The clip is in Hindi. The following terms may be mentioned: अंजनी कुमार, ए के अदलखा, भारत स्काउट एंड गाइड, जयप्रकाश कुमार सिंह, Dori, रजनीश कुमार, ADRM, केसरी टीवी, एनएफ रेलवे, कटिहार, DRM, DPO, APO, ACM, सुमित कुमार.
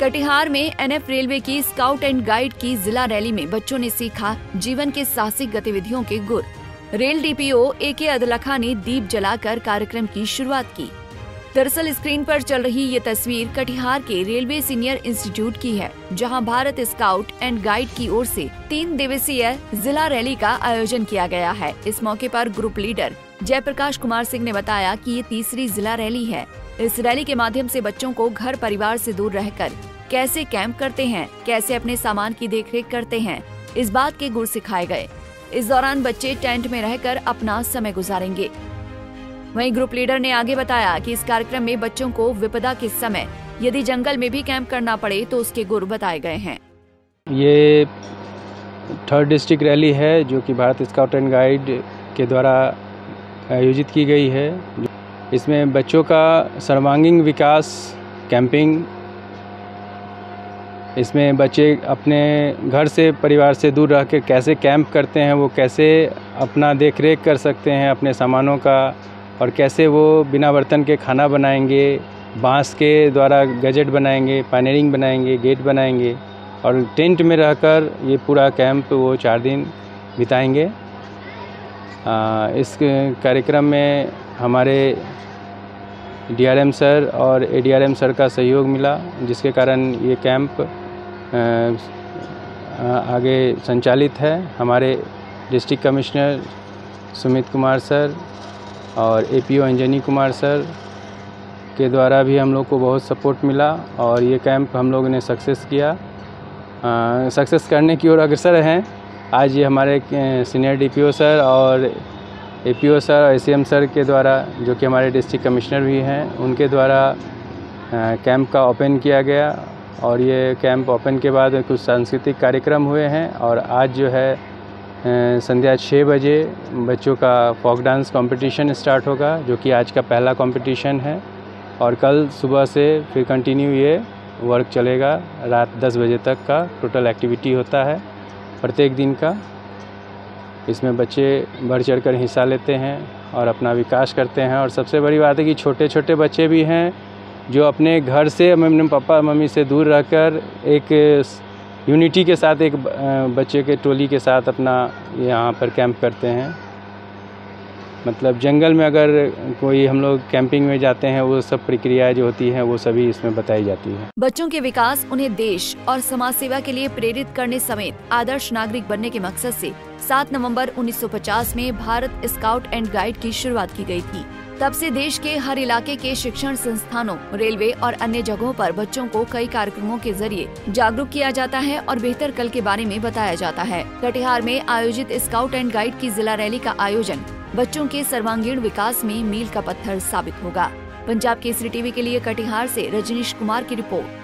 कटिहार में एनएफ रेलवे की स्काउट एंड गाइड की जिला रैली में बच्चों ने सीखा जीवन के साहसिक गतिविधियों के गुर। रेल डीपीओ ए के अदलखा ने दीप जलाकर कार्यक्रम की शुरुआत की। दरअसल स्क्रीन पर चल रही ये तस्वीर कटिहार के रेलवे सीनियर इंस्टीट्यूट की है, जहां भारत स्काउट एंड गाइड की ओर से 3 दिवसीय जिला रैली का आयोजन किया गया है। इस मौके पर ग्रुप लीडर जयप्रकाश कुमार सिंह ने बताया कि ये 3री जिला रैली है। इस रैली के माध्यम से बच्चों को घर परिवार से दूर रहकर कैसे कैंप करते हैं, कैसे अपने सामान की देखरेख करते हैं, इस बात के गुर सिखाए गए। इस दौरान बच्चे टेंट में रहकर अपना समय गुजारेंगे। वहीं ग्रुप लीडर ने आगे बताया कि इस कार्यक्रम में बच्चों को विपदा के समय यदि जंगल में भी कैंप करना पड़े तो उसके गुर बताए गए हैं। ये 3rd डिस्ट्रिक्ट रैली है जो कि भारत स्काउट एंड गाइड के द्वारा आयोजित की गई है। इसमें बच्चों का सर्वांगीण विकास कैंपिंग, इसमें बच्चे अपने घर से परिवार से दूर रहकर कैसे कैंप करते हैं, वो कैसे अपना देखरेख कर सकते हैं अपने सामानों का, और कैसे वो बिना बर्तन के खाना बनाएंगे, बांस के द्वारा गजेट बनाएंगे, पैनलिंग बनाएंगे, गेट बनाएंगे, और टेंट में रहकर ये पूरा कैंप वो 4 दिन बिताएंगे। इस कार्यक्रम में हमारे DRM सर और ADRM सर का सहयोग मिला, जिसके कारण ये कैंप आगे संचालित है। हमारे district commissioner सुमित कुमार sir और APO अंजनी कुमार सर के द्वारा भी हम लोग को बहुत सपोर्ट मिला और ये कैंप हम लोग ने सक्सेस किया, सक्सेस करने की ओर अग्रसर हैं। आज ये हमारे सीनियर DPO सर और APO सर और ACM सर के द्वारा, जो कि हमारे डिस्ट्रिक्ट कमिश्नर भी हैं, उनके द्वारा कैंप का ओपन किया गया। और ये कैंप ओपन के बाद कुछ सांस्कृतिक कार्यक्रम हुए हैं और आज जो है संध्या 6 बजे बच्चों का फोक डांस कंपटीशन स्टार्ट होगा, जो कि आज का पहला कंपटीशन है, और कल सुबह से फिर कंटिन्यू ये वर्क चलेगा। रात 10 बजे तक का टोटल एक्टिविटी होता है प्रत्येक दिन का। इसमें बच्चे बढ़ चढ़कर हिस्सा लेते हैं और अपना विकास करते हैं। और सबसे बड़ी बात है कि छोटे छोटे बच्चे भी हैं जो अपने घर से मम्मी पापा मम्मी से दूर रहकर एक यूनिटी के साथ, एक बच्चे के टोली के साथ अपना यहाँ पर कैंप करते हैं। मतलब जंगल में अगर कोई हम लोग कैंपिंग में जाते हैं, वो सब प्रक्रियाएं जो होती हैं वो सभी इसमें बताई जाती है। बच्चों के विकास, उन्हें देश और समाज सेवा के लिए प्रेरित करने समेत आदर्श नागरिक बनने के मकसद से 7 नवंबर 1950 में भारत स्काउट एंड गाइड की शुरुआत की गई थी। तब से देश के हर इलाके के शिक्षण संस्थानों, रेलवे और अन्य जगहों पर बच्चों को कई कार्यक्रमों के जरिए जागरूक किया जाता है और बेहतर कल के बारे में बताया जाता है। कटिहार में आयोजित स्काउट एंड गाइड की जिला रैली का आयोजन बच्चों के सर्वांगीण विकास में मील का पत्थर साबित होगा। पंजाब केसरी टीवी के लिए कटिहार से रजनीश कुमार की रिपोर्ट।